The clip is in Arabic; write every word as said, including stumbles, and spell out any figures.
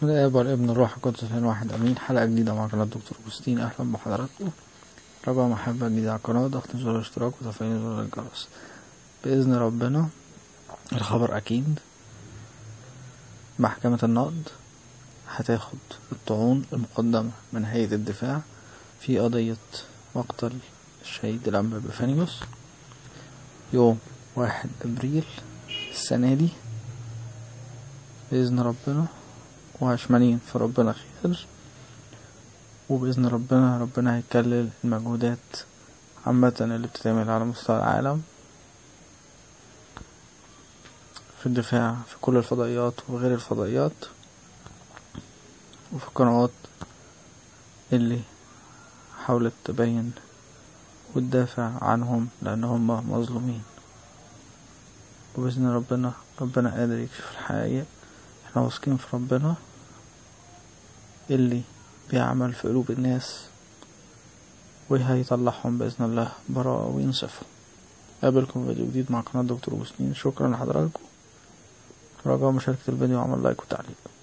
بسم الله الاب والابن الروح القدس الان واحد امين. حلقه جديده مع قناه دكتور أبو سنين، اهلا بحضراتكم. رابع محبه جديده على القناه، ضغط زر الاشتراك وتفعيل زر الجرس باذن ربنا. الخبر اكيد محكمه النقض هتاخد الطعون المقدمه من هيئه الدفاع في قضيه مقتل الشهيد الأنبا إبيفانيوس يوم واحد ابريل السنه دي باذن ربنا، وعشمانين في ربنا خير، وباذن ربنا ربنا هيكلل المجهودات عامه اللي بتتعمل على مستوى العالم في الدفاع في كل الفضائيات وغير الفضائيات وفي القنوات اللي حاولت تبين وتدافع عنهم لان هم مظلومين. وباذن ربنا ربنا قادر يكشف الحقيقه. احنا واثقين في ربنا اللي بيعمل في قلوب الناس وهيطلعهم باذن الله براءه وينصفهم. قابلكم فيديو جديد مع قناه دكتور أبو سنين. شكرا لحضراتكم، راجعوا مشاركه الفيديو وعمل لايك وتعليق.